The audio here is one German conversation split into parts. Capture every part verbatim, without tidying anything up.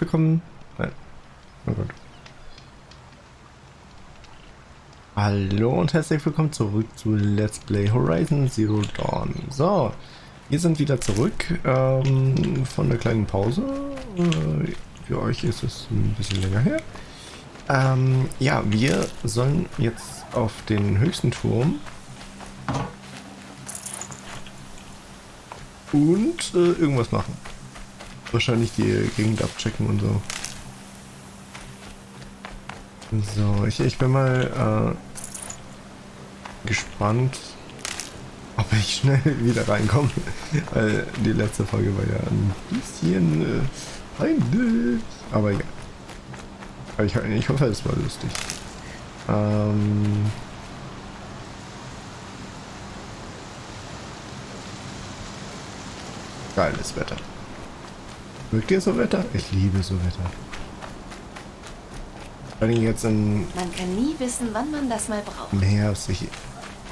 willkommen? Nein. Oh Gott. Hallo und herzlich willkommen zurück zu Let's Play Horizon Zero Dawn. So, wir sind wieder zurück ähm, von der kleinen Pause. Äh, für euch ist es ein bisschen länger her. Ähm, ja, wir sollen jetzt auf den höchsten Turm. Und äh, irgendwas machen. Wahrscheinlich die Gegend abchecken und so. So, ich, ich bin mal äh, gespannt, ob ich schnell wieder reinkomme. Weil die letzte Folge war ja ein bisschen äh, peinlich. Aber ja. Aber ich, ich hoffe, es war lustig. Ähm... Geiles Wetter. Mögt ihr so Wetter? Ich liebe so Wetter. Vor allem jetzt in... Man kann nie wissen, wann man das mal braucht. Im Herbst. Ich,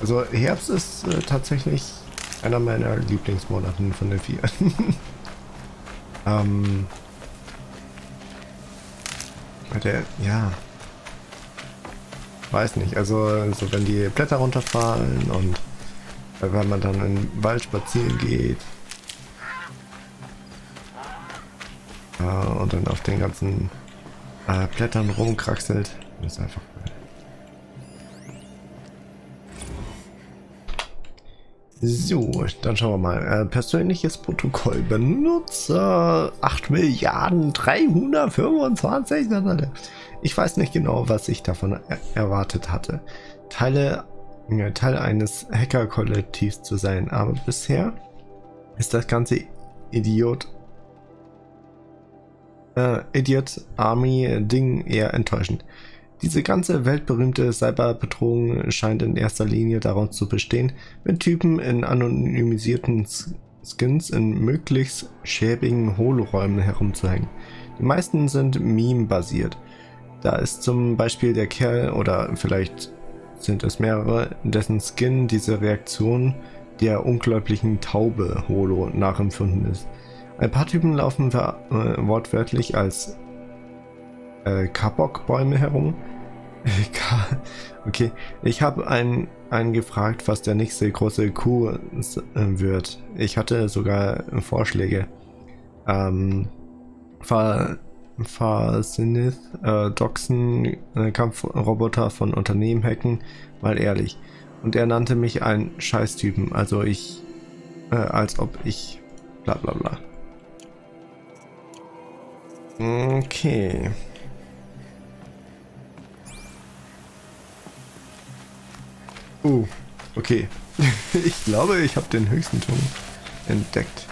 also Herbst ist äh, tatsächlich einer meiner Lieblingsmonaten von den vier. ähm... Der, ja... Weiß nicht. Also, also wenn die Blätter runterfallen und wenn man dann in den Wald spazieren geht. Und dann auf den ganzen äh, Blättern rumkraxelt. Das ist einfach geil. So, dann schauen wir mal. Äh, persönliches Protokoll. Benutzer acht Milliarden dreihundertfünfundzwanzig. Ich weiß nicht genau, was ich davon er erwartet hatte. Teile, ja, Teil eines Hacker-Kollektivs zu sein. Aber bisher ist das ganze Idiot... Uh, Idiot Army Ding eher enttäuschend. Diese ganze weltberühmte Cyberbedrohung scheint in erster Linie daraus zu bestehen, mit Typen in anonymisierten Skins in möglichst schäbigen Holoräumen herumzuhängen. Die meisten sind Meme-basiert. Da ist zum Beispiel der Kerl, oder vielleicht sind es mehrere, dessen Skin diese Reaktion der unglaublichen Taube Holo nachempfunden ist. Ein paar Typen laufen äh, wortwörtlich als äh, Kabok-Bäume herum. Okay, ich habe einen, einen gefragt, was der nächste große Coup äh, wird. Ich hatte sogar Vorschläge. Ähm, Farsinith, äh, Doxen, äh, Kampfroboter von Unternehmen hacken, mal ehrlich. Und er nannte mich einen Scheißtypen, also ich, äh, als ob ich bla bla bla. Okay. Uh, okay. Ich glaube, ich habe den höchsten Turm entdeckt.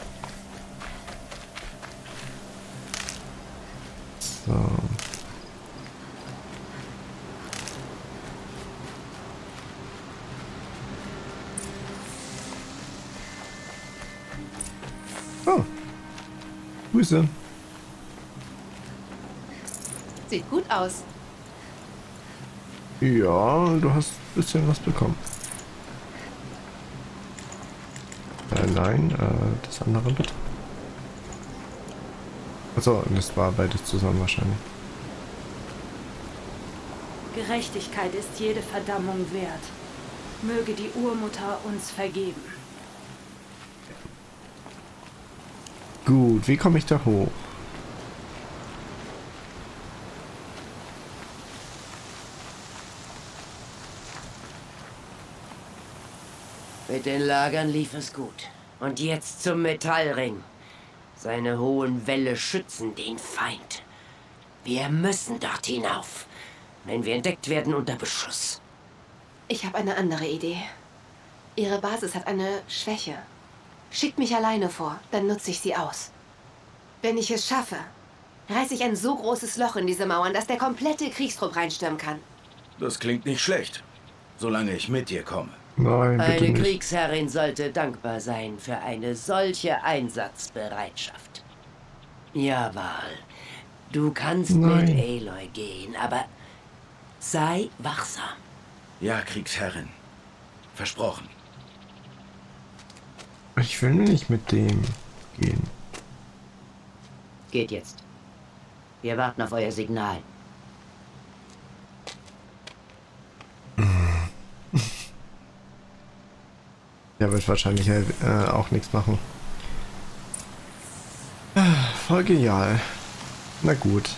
So. Oh. Grüße. Sieht gut aus. Ja, du hast ein bisschen was bekommen. Äh, nein, äh, das andere bitte. Achso, das war beides zusammen wahrscheinlich. Gerechtigkeit ist jede Verdammung wert. Möge die Urmutter uns vergeben. Gut, wie komme ich da hoch? Mit den Lagern lief es gut. Und jetzt zum Metallring. Seine hohen Wälle schützen den Feind. Wir müssen dort hinauf. Wenn wir entdeckt werden, unter Beschuss. Ich habe eine andere Idee. Ihre Basis hat eine Schwäche. Schickt mich alleine vor, dann nutze ich sie aus. Wenn ich es schaffe, reiße ich ein so großes Loch in diese Mauern, dass der komplette Kriegstrupp reinstürmen kann. Das klingt nicht schlecht, solange ich mit dir komme. Nein, eine Kriegsherrin sollte dankbar sein für eine solche Einsatzbereitschaft. Ja, Val, du kannst Nein. mit Elai gehen, aber sei wachsam. Ja, Kriegsherrin. Versprochen. Ich will nicht mit dem gehen. Geht jetzt. Wir warten auf euer Signal. Der wird wahrscheinlich äh, auch nichts machen. Voll genial. Na gut.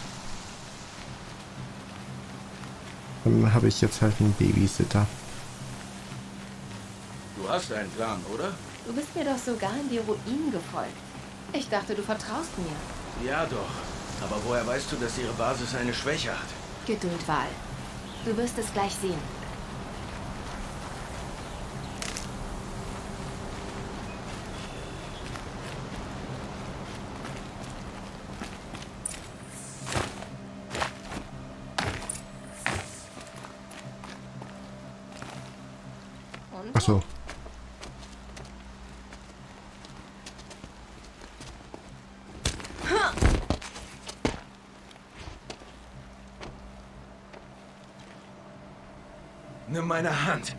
Dann habe ich jetzt halt einen Babysitter. Du hast einen Plan, oder? Du bist mir doch sogar in die Ruinen gefolgt. Ich dachte, du vertraust mir. Ja doch. Aber woher weißt du, dass ihre Basis eine Schwäche hat? Geduld, Val. Du wirst es gleich sehen. So. Nimm meine Hand.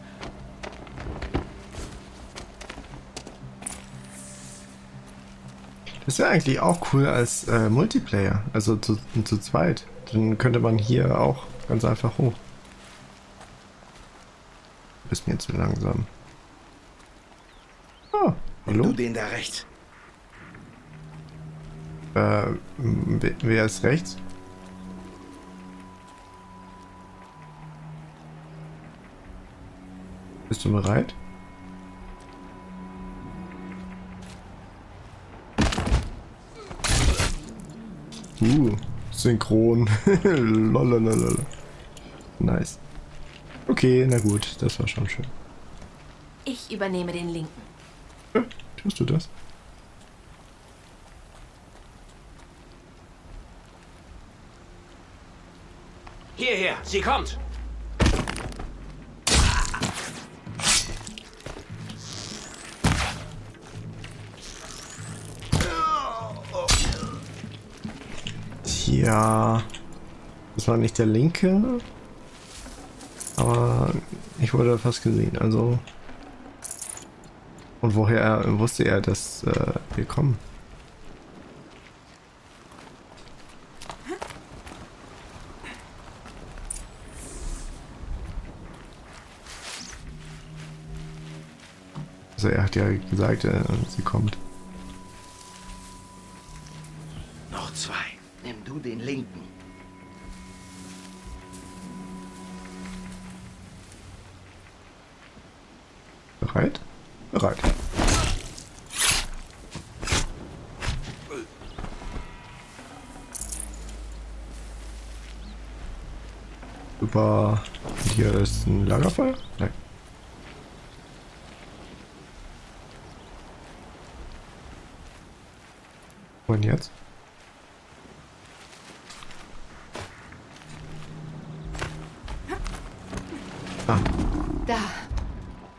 Das wäre eigentlich auch cool als äh, Multiplayer, also zu, zu zweit. Dann könnte man hier auch ganz einfach hoch. Ist mir zu langsam. Oh, hallo? Du den da rechts. Äh, wer ist rechts? Bist du bereit? Uh, synchron. Lolololol. Nice. Okay, na gut, das war schon schön. Ich übernehme den linken. Ja, tust du das? Hierher, sie kommt! Tja, das war nicht der linke. Aber ich wurde fast gesehen, also... Und woher er, wusste er, dass äh, wir kommen? Also er hat ja gesagt, äh, sie kommt. Noch zwei. Nimm du den linken. Bereit? Bereit. Super. Und hier ist ein Lagerfeuer? Nein. Und jetzt? Ah. Da.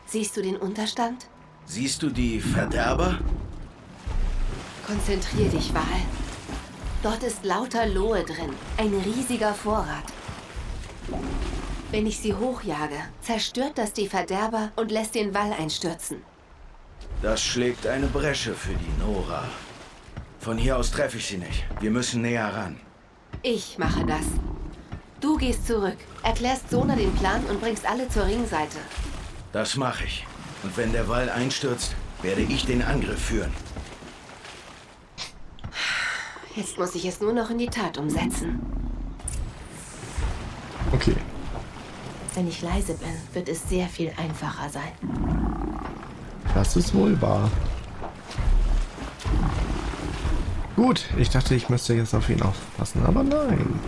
Siehst du den Unterstand? Siehst du die Verderber? Konzentrier dich, Val. Dort ist lauter Lohe drin. Ein riesiger Vorrat. Wenn ich sie hochjage, zerstört das die Verderber und lässt den Wall einstürzen. Das schlägt eine Bresche für die Nora. Von hier aus treffe ich sie nicht. Wir müssen näher ran. Ich mache das. Du gehst zurück, erklärst Sona den Plan und bringst alle zur Ringseite. Das mache ich. Und wenn der Wall einstürzt, werde ich den Angriff führen. Jetzt muss ich es nur noch in die Tat umsetzen. Okay. Wenn ich leise bin, wird es sehr viel einfacher sein. Das ist wohl wahr. Gut, ich dachte, ich müsste jetzt auf ihn aufpassen, aber nein.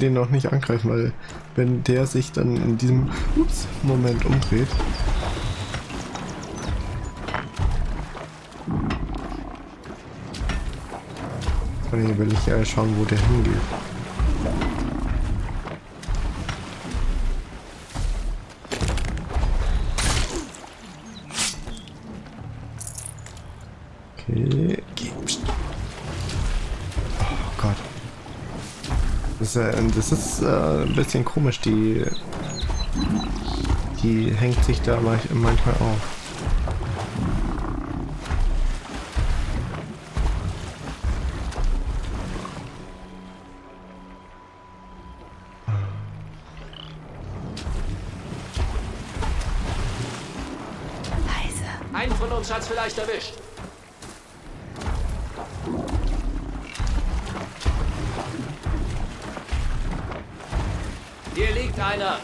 Den noch nicht angreifen, weil wenn der sich dann in diesem ups Moment umdreht. Und hier will ich ja schauen, wo der hingeht. Hier, geh. Oh Gott. Das ist, äh, das ist äh, ein bisschen komisch, die... Die hängt sich da manchmal auf. Hat's vielleicht erwischt. Hier liegt einer.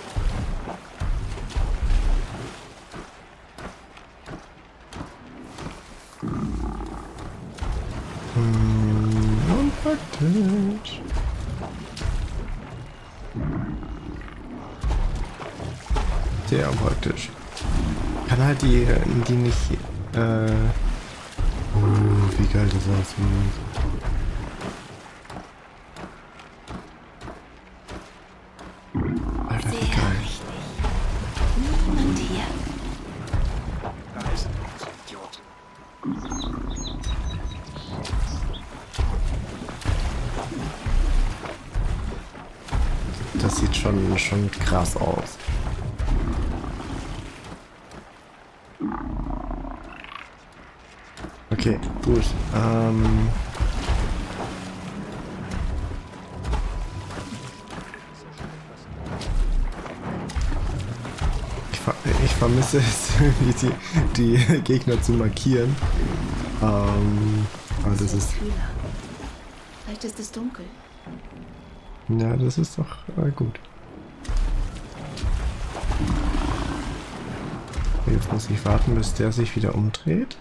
Hm, unpraktisch. Sehr unpraktisch. Kann halt die, die nicht... Äh. Uh, wie geil das aussieht. Alter, wie geil. Niemand hier. Da ist ein Idiot. Das sieht schon, schon krass aus. Okay, gut. Ähm. Ich, ver ich vermisse es, die, die Gegner zu markieren. Ähm. Aber das ist. Vielleicht ist es dunkel. Ja, das ist doch äh, gut. Jetzt muss ich warten, bis der sich wieder umdreht.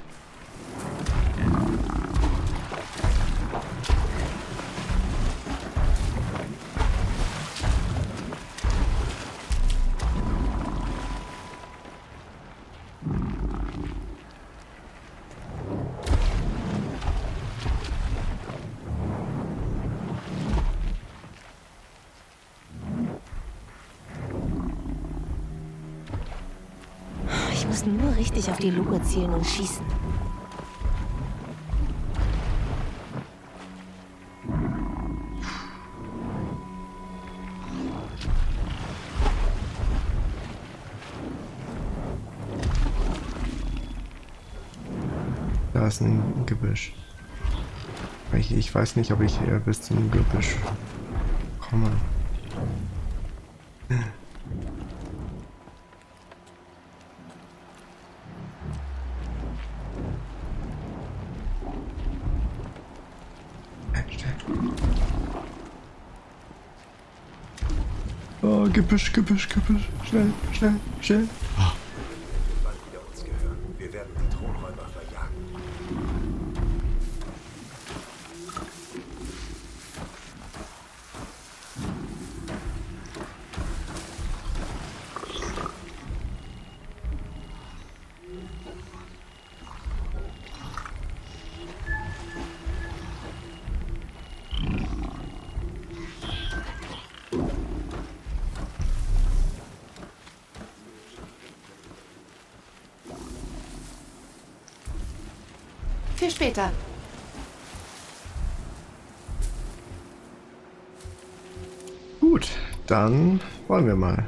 Nur richtig auf die Luke zielen und schießen. Da ist ein Gebüsch. Ich, ich weiß nicht, ob ich hier bis zum Gebüsch komme. Oh, Gebüsch, Gebüsch, Gebüsch. Schnell, schnell, schnell. Oh. Wir werden bald wieder uns gehören. Wir werden die Thronräuber Für später. Gut, dann wollen wir mal.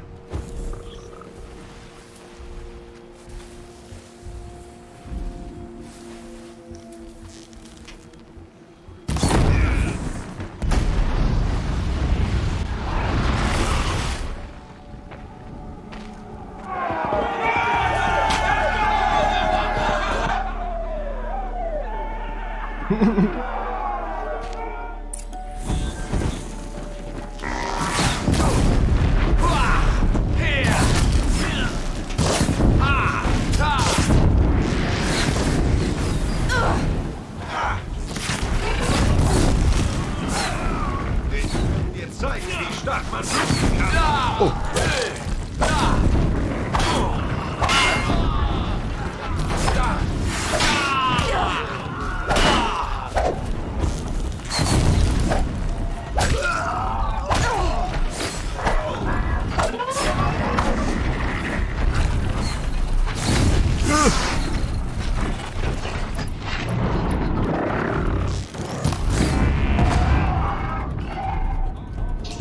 Oh.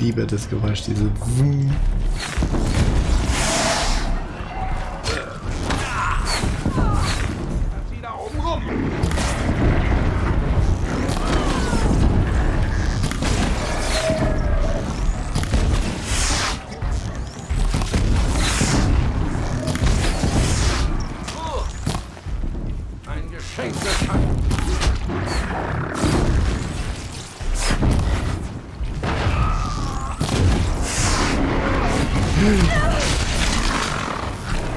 liebe das Geräusch, diese...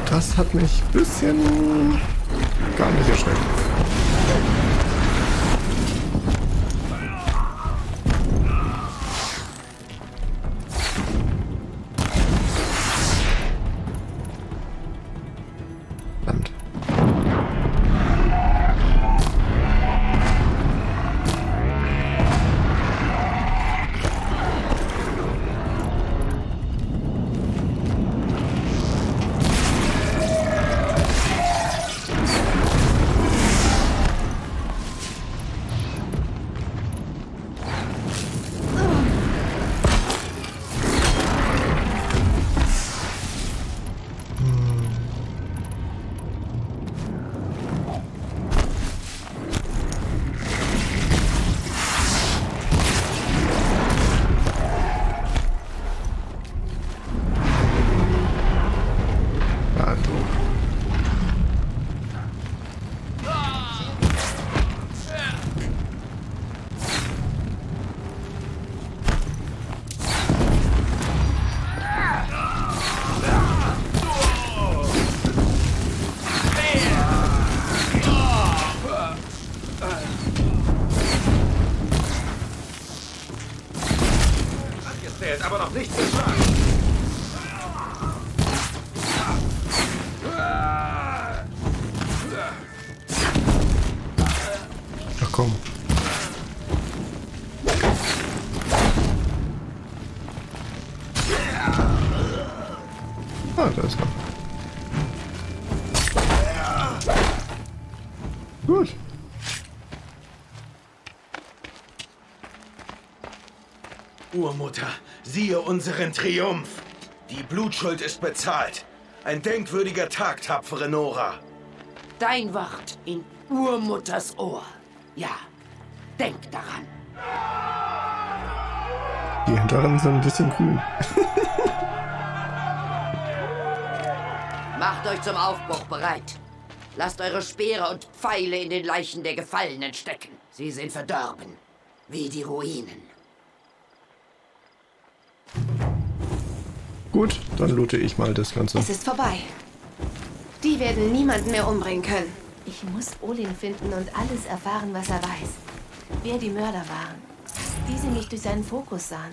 Das hat mich ein bisschen gar nicht erschreckt. Verdammt. Gut. Urmutter, siehe unseren Triumph. Die Blutschuld ist bezahlt. Ein denkwürdiger Tag, tapfere Nora. Dein Wort in Urmutters Ohr. Ja, denk daran. Die Hinteren sind ein bisschen grün. Macht euch zum Aufbruch bereit. Lasst eure Speere und Pfeile in den Leichen der Gefallenen stecken. Sie sind verdorben, wie die Ruinen. Gut, dann loote ich mal das Ganze. Es ist vorbei. Die werden niemanden mehr umbringen können. Ich muss Olin finden und alles erfahren, was er weiß. Wer die Mörder waren. Wie sie mich durch seinen Fokus sahen.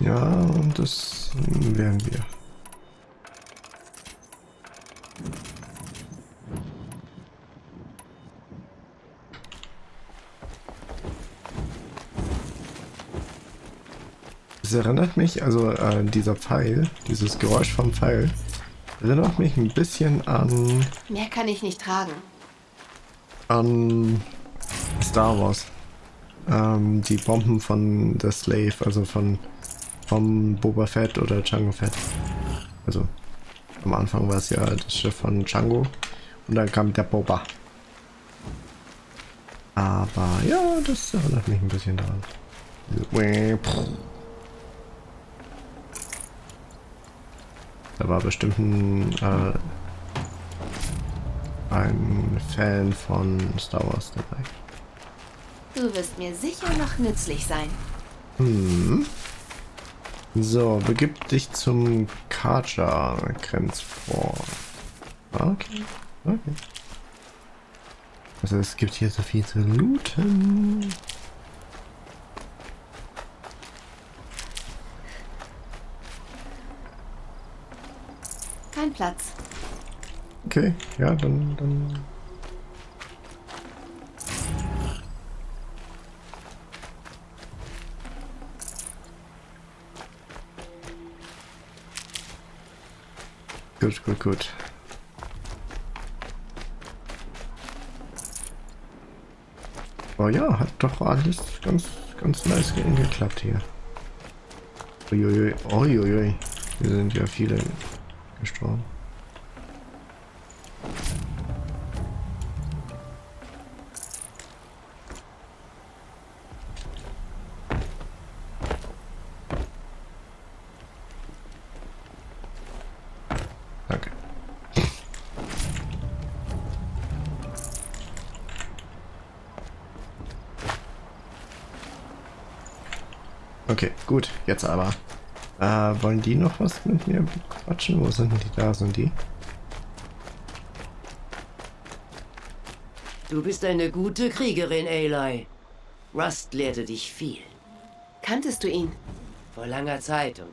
Ja, und das werden wir. Das erinnert mich, also äh, dieser Pfeil, dieses Geräusch vom Pfeil, erinnert mich ein bisschen an... Mehr kann ich nicht tragen. An Star Wars. Ähm, die Bomben von The Slave, also von... vom Boba Fett oder Jango Fett. Also am Anfang war es ja das Schiff von Jango und dann kam der Boba. Aber ja, das erinnert mich ein bisschen daran. Da war bestimmt ein, äh, ein Fan von Star Wars dabei. Du wirst mir sicher noch nützlich sein. Hm. So, begib dich zum Karja-Grenzfort. Okay, okay. Also es gibt hier so viel zu looten. Kein Platz. Okay, ja, dann... dann. Gut, gut, gut. Aber ja, hat doch alles ganz, ganz nice geklappt hier. Uiuiui, uiuiui. Hier sind ja viele gestorben. Okay, gut, jetzt aber. Äh, wollen die noch was mit mir quatschen? Wo sind die? Da sind die. Du bist eine gute Kriegerin, Elai. Rust lehrte dich viel. Kanntest du ihn? Vor langer Zeit und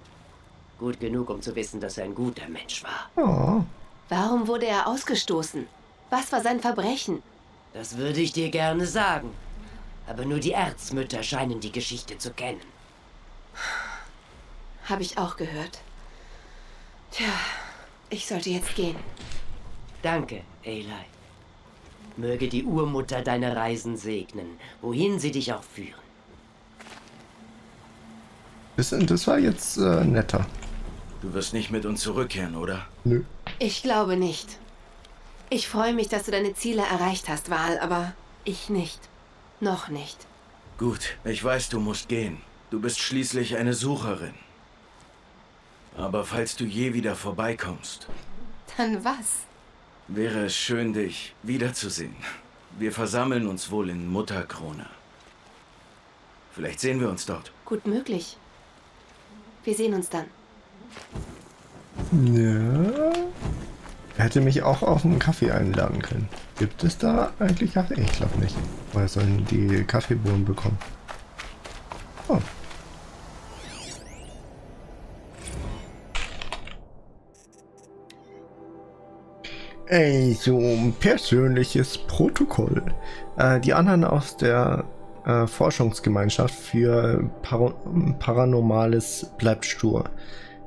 gut genug, um zu wissen, dass er ein guter Mensch war. Oh. Warum wurde er ausgestoßen? Was war sein Verbrechen? Das würde ich dir gerne sagen. Aber nur die Erzmütter scheinen die Geschichte zu kennen. Habe ich auch gehört. Tja, ich sollte jetzt gehen. Danke, Elai. Möge die Urmutter deine Reisen segnen, wohin sie dich auch führen. Das war jetzt äh, netter. Du wirst nicht mit uns zurückkehren, oder? Nö. Ich glaube nicht. Ich freue mich, dass du deine Ziele erreicht hast, Val, aber ich nicht. Noch nicht. Gut, ich weiß, du musst gehen. Du bist schließlich eine Sucherin. Aber falls du je wieder vorbeikommst... Dann was? Wäre es schön, dich wiederzusehen. Wir versammeln uns wohl in Mutterkrone. Vielleicht sehen wir uns dort. Gut möglich. Wir sehen uns dann. Ja... Er hätte mich auch auf einen Kaffee einladen können. Gibt es da eigentlich Kaffee? Ich glaube nicht. Woher sollen die Kaffeebohnen bekommen? Oh. Ey, so ein persönliches Protokoll. Äh, die anderen aus der äh, Forschungsgemeinschaft für Par- Paranormales bleibt stur.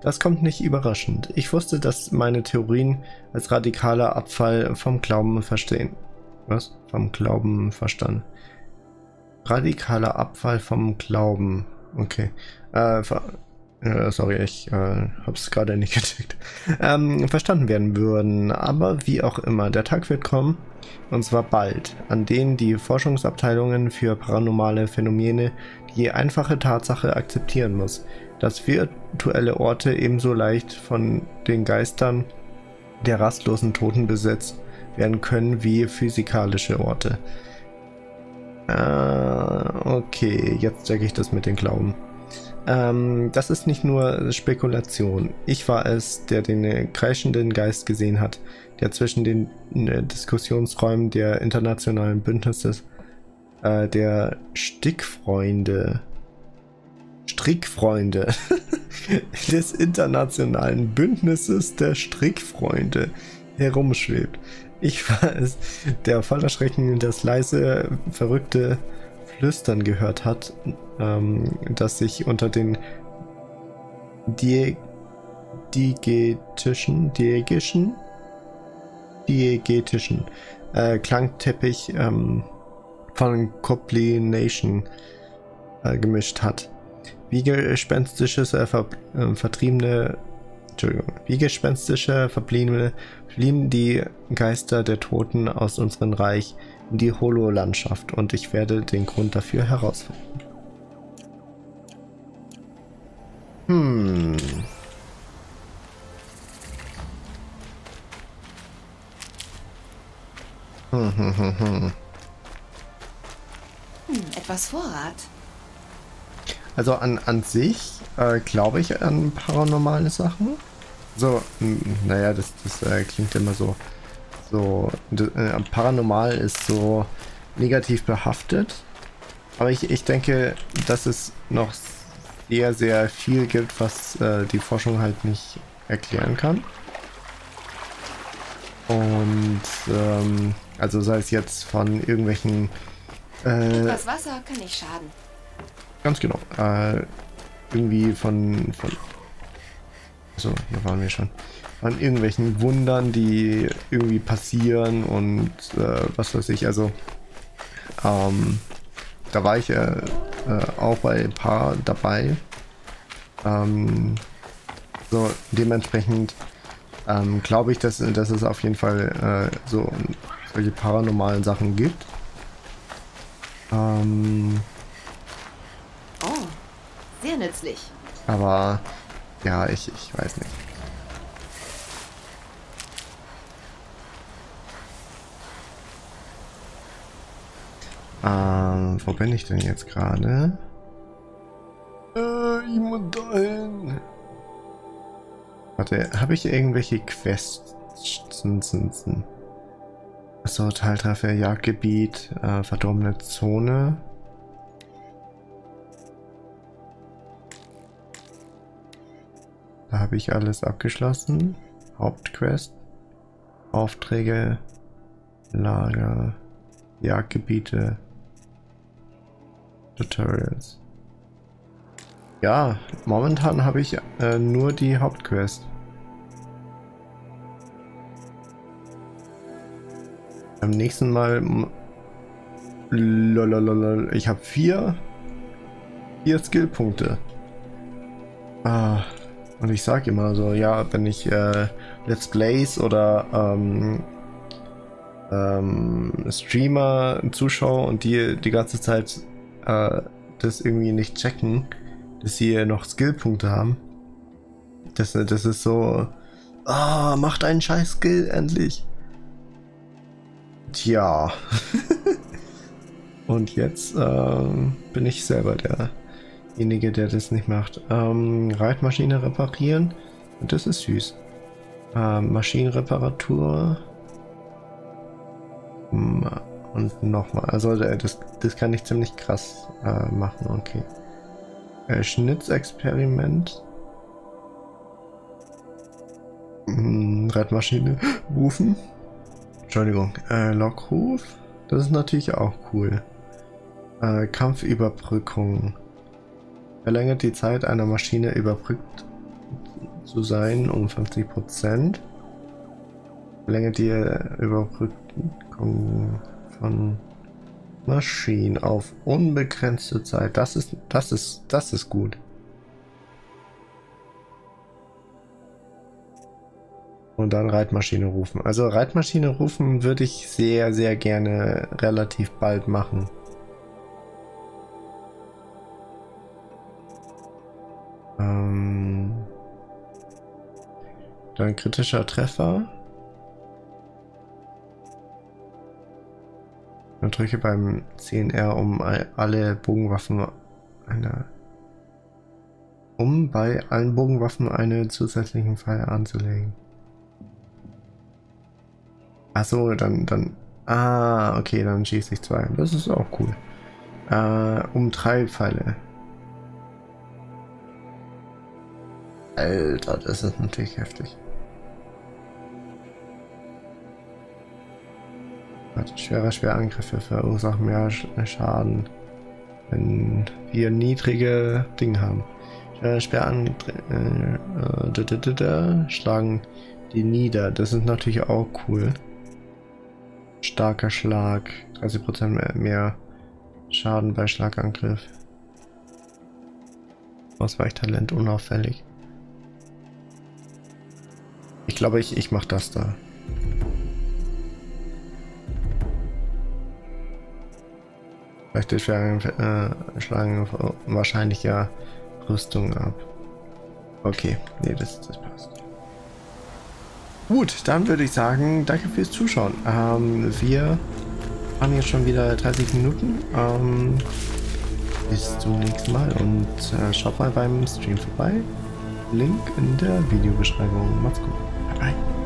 Das kommt nicht überraschend. Ich wusste, dass meine Theorien als radikaler Abfall vom Glauben verstehen. Was? Vom Glauben verstanden. Radikaler Abfall vom Glauben. Okay. Äh, Sorry, ich äh, habe es gerade nicht gecheckt. Ähm, verstanden werden würden, aber wie auch immer, der Tag wird kommen, und zwar bald, an dem die Forschungsabteilungen für paranormale Phänomene die einfache Tatsache akzeptieren muss, dass virtuelle Orte ebenso leicht von den Geistern der rastlosen Toten besetzt werden können wie physikalische Orte. Äh, okay, jetzt checke ich das mit den Glauben. Ähm, das ist nicht nur Spekulation. Ich war es, der den kreischenden Geist gesehen hat, der zwischen den äh, Diskussionsräumen der internationalen Bündnisse äh, der Stickfreunde Strickfreunde des internationalen Bündnisses der Strickfreunde herumschwebt. Ich war es, der voller Schrecken das leise, verrückte Flüstern gehört hat, ähm, dass sich unter den die diegetischen, diegetischen, diegetischen äh, Klangteppich ähm, von Coplination äh, gemischt hat. Wie gespenstisches äh, ver, äh, vertriebene, Entschuldigung, wie gespenstische verbliebene blieben die Geister der Toten aus unserem Reich. Die Holo-Landschaft, und ich werde den Grund dafür herausfinden. Hm. Hm, hm, hm, hm. Hm, etwas Vorrat. Also an, an sich äh, glaube ich an paranormale Sachen. So, mh, naja, das, das äh, klingt immer so. So, äh, paranormal ist so negativ behaftet, aber ich, ich denke, dass es noch sehr, sehr viel gibt, was äh, die Forschung halt nicht erklären kann. Und, ähm, also sei es jetzt von irgendwelchen... Äh, etwas Wasser kann nicht schaden. Ganz genau. Äh, irgendwie von... von so, hier waren wir schon. An irgendwelchen Wundern, die irgendwie passieren und äh, was weiß ich, also ähm, da war ich äh, äh, auch bei ein paar dabei. Ähm, so dementsprechend ähm, glaube ich, dass, dass es auf jeden Fall äh, so solche paranormalen Sachen gibt. Ähm, oh, sehr nützlich. Aber ja, ich, ich weiß nicht. Ähm, wo bin ich denn jetzt gerade? Äh, ich muss dahin. Warte, habe ich irgendwelche Quests? Achso, Teiltreffer, Jagdgebiet, äh, verdorbene Zone. Da habe ich alles abgeschlossen. Hauptquest, Aufträge, Lager, Jagdgebiete, Tutorials. Ja, momentan habe ich äh, nur die Hauptquest. Am nächsten Mal... Lolololol, ich habe vier... vier Skillpunkte. Ah, und ich sage immer so, ja, wenn ich äh, Let's Plays oder ähm, ähm, Streamer zuschaue und die die ganze Zeit äh, das irgendwie nicht checken, dass sie noch Skillpunkte haben. Das, das ist so... Ah, macht einen scheiß Skill endlich! Tja. Und jetzt ähm, bin ich selber derjenige, der das nicht macht. Ähm, Reitmaschine reparieren. Und das ist süß. Ähm, Maschinenreparatur. Und nochmal. Also das, das kann ich ziemlich krass äh, machen. Okay. Äh, Schnitzexperiment. Ähm, Reitmaschine rufen. Entschuldigung, äh, Lockruf, das ist natürlich auch cool. Äh, Kampfüberbrückung. Verlängert die Zeit einer Maschine überbrückt zu sein um fünfzig Prozent. Verlängert die Überbrückung von Maschinen auf unbegrenzte Zeit. Das ist, das ist, das ist gut. Und dann Reitmaschine rufen. Also Reitmaschine rufen würde ich sehr, sehr gerne relativ bald machen. Ähm dann kritischer Treffer. Dann drücke beim C N R um alle Bogenwaffen einer... um bei allen Bogenwaffen einen zusätzlichen Pfeil anzulegen. Achso, dann, dann, ah, okay, dann schieße ich zwei. Das ist auch cool. Äh, um drei Pfeile. Alter, das ist natürlich heftig. Warte, schwere, schwere Angriffe verursachen mehr Schaden, wenn wir niedrige Dinge haben. Schwere, schwere Angriffe schlagen die nieder. Das ist natürlich auch cool. Starker Schlag, dreißig Prozent mehr Schaden bei Schlagangriff. Ausweichtalent unauffällig. Ich glaube, ich, ich mache das da. Vielleicht durch äh, Schlagen wahrscheinlich ja Rüstung ab. Okay, nee, das, das passt. Gut, dann würde ich sagen, danke fürs Zuschauen. Ähm, wir haben jetzt schon wieder dreißig Minuten. Ähm, bis zum nächsten Mal und äh, schaut mal beim Stream vorbei. Link in der Videobeschreibung. Macht's gut. Bye bye.